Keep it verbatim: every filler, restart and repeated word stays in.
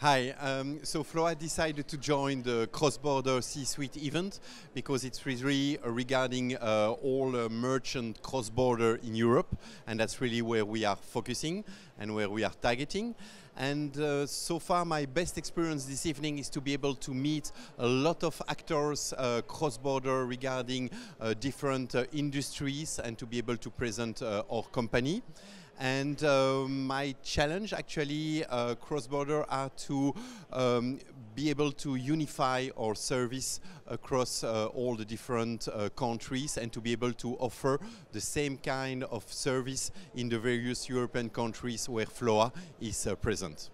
Hi, um, so FLOA decided to join the cross-border C-suite event because it's really regarding uh, all uh, merchant cross-border in Europe, and that's really where we are focusing and where we are targeting. And uh, so far my best experience this evening is to be able to meet a lot of actors uh, cross-border regarding uh, different uh, industries and to be able to present uh, our company. And uh, my challenge actually uh, cross-border are to um, be able to unify our service across uh, all the different uh, countries and to be able to offer the same kind of service in the various European countries where FLOA is uh, present.